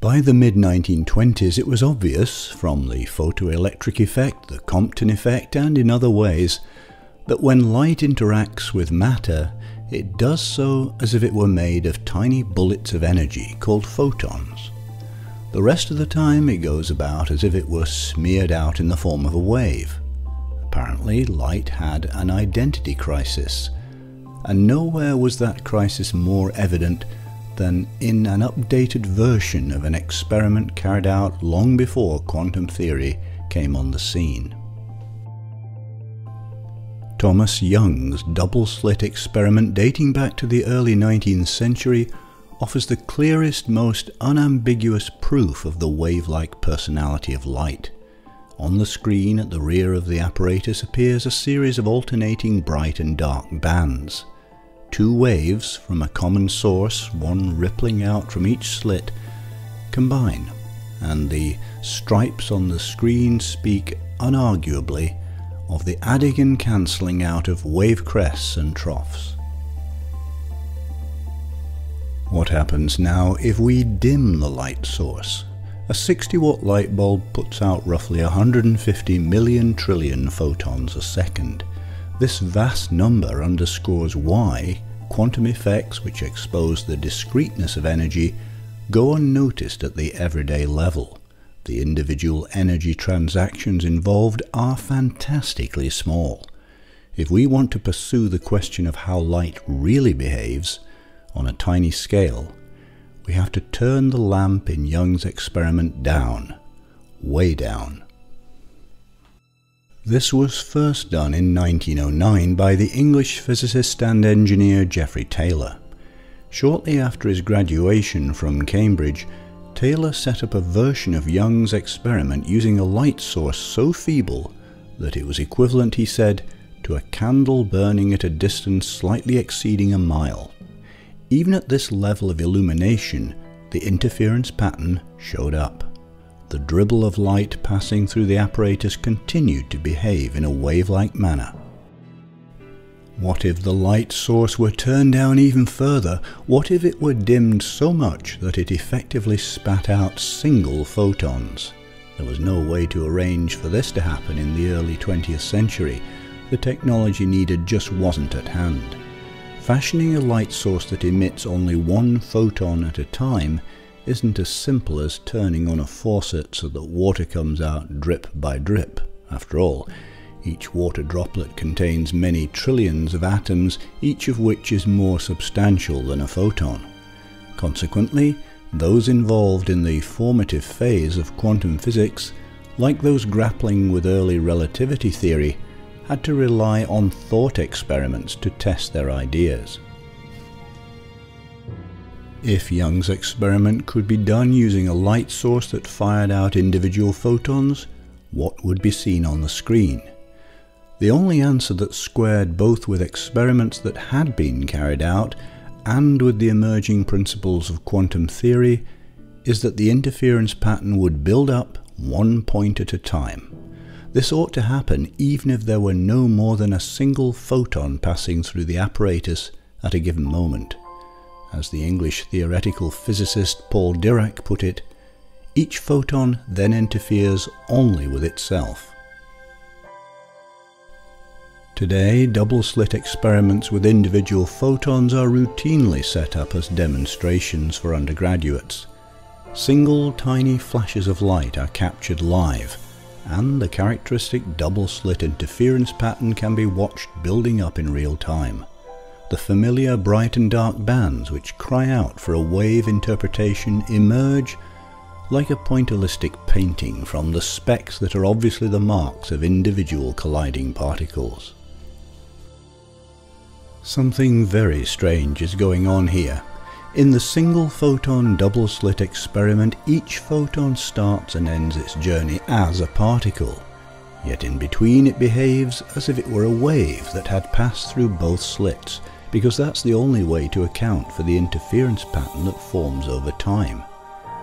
By the mid-1920s, it was obvious, from the photoelectric effect, the Compton effect, and in other ways, that when light interacts with matter, it does so as if it were made of tiny bullets of energy called photons. The rest of the time it goes about as if it were smeared out in the form of a wave. Apparently, light had an identity crisis, and nowhere was that crisis more evident than in an updated version of an experiment carried out long before quantum theory came on the scene. Thomas Young's double-slit experiment, dating back to the early 19th century, offers the clearest, most unambiguous proof of the wave-like personality of light. On the screen at the rear of the apparatus appears a series of alternating bright and dark bands. Two waves from a common source, one rippling out from each slit, combine, and the stripes on the screen speak unarguably of the adding and cancelling out of wave crests and troughs. What happens now if we dim the light source? A 60-watt light bulb puts out roughly 150 million trillion photons a second. This vast number underscores why quantum effects, which expose the discreteness of energy, go unnoticed at the everyday level. The individual energy transactions involved are fantastically small. If we want to pursue the question of how light really behaves, on a tiny scale, we have to turn the lamp in Young's experiment down, way down. This was first done in 1909 by the English physicist and engineer Geoffrey Taylor. Shortly after his graduation from Cambridge, Taylor set up a version of Young's experiment using a light source so feeble that it was equivalent, he said, to a candle burning at a distance slightly exceeding a mile. Even at this level of illumination, the interference pattern showed up. The dribble of light passing through the apparatus continued to behave in a wave-like manner. What if the light source were turned down even further? What if it were dimmed so much that it effectively spat out single photons? There was no way to arrange for this to happen in the early 20th century. The technology needed just wasn't at hand. Fashioning a light source that emits only one photon at a time isn't as simple as turning on a faucet so that water comes out drip by drip. After all, each water droplet contains many trillions of atoms, each of which is more substantial than a photon. Consequently, those involved in the formative phase of quantum physics, like those grappling with early relativity theory, had to rely on thought experiments to test their ideas. If Young's experiment could be done using a light source that fired out individual photons, what would be seen on the screen? The only answer that squared both with experiments that had been carried out and with the emerging principles of quantum theory is that the interference pattern would build up one point at a time. This ought to happen even if there were no more than a single photon passing through the apparatus at a given moment. As the English theoretical physicist Paul Dirac put it, each photon then interferes only with itself. Today, double-slit experiments with individual photons are routinely set up as demonstrations for undergraduates. Single tiny flashes of light are captured live, and the characteristic double-slit interference pattern can be watched building up in real time. The familiar bright and dark bands which cry out for a wave interpretation emerge like a pointillistic painting from the specks that are obviously the marks of individual colliding particles. Something very strange is going on here. In the single photon double-slit experiment, each photon starts and ends its journey as a particle, yet in between it behaves as if it were a wave that had passed through both slits, because that's the only way to account for the interference pattern that forms over time.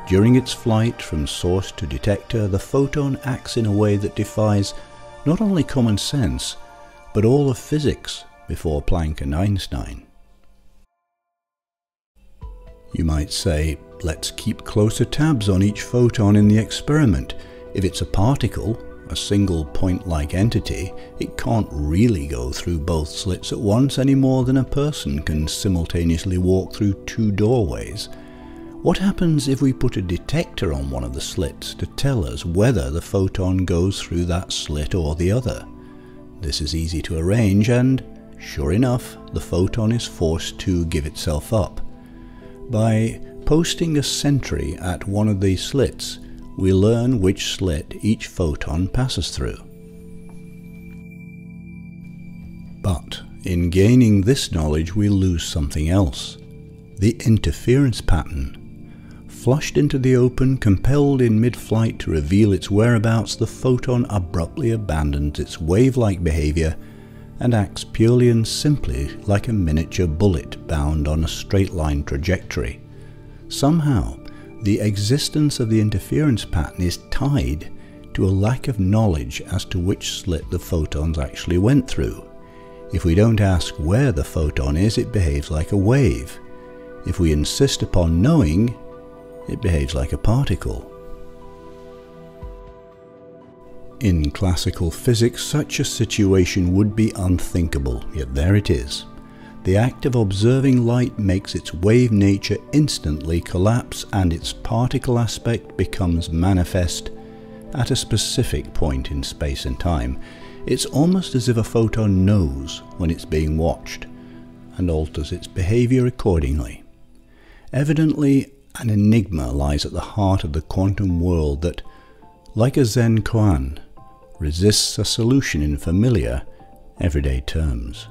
During its flight from source to detector, the photon acts in a way that defies not only common sense, but all of physics before Planck and Einstein. You might say, Let's keep closer tabs on each photon in the experiment. If it's a particle, a single point-like entity, it can't really go through both slits at once any more than a person can simultaneously walk through two doorways. What happens if we put a detector on one of the slits to tell us whether the photon goes through that slit or the other? This is easy to arrange and, sure enough, the photon is forced to give itself up. By posting a sentry at one of these slits, we learn which slit each photon passes through. But in gaining this knowledge, we lose something else: the interference pattern. Flushed into the open, compelled in mid-flight to reveal its whereabouts, the photon abruptly abandons its wave-like behavior and acts purely and simply like a miniature bullet bound on a straight-line trajectory. Somehow, the existence of the interference pattern is tied to a lack of knowledge as to which slit the photons actually went through. If we don't ask where the photon is, it behaves like a wave. If we insist upon knowing, it behaves like a particle. In classical physics, such a situation would be unthinkable, yet there it is. The act of observing light makes its wave nature instantly collapse and its particle aspect becomes manifest at a specific point in space and time. It's almost as if a photon knows when it's being watched and alters its behavior accordingly. Evidently, an enigma lies at the heart of the quantum world that, like a Zen koan, resists a solution in familiar, everyday terms.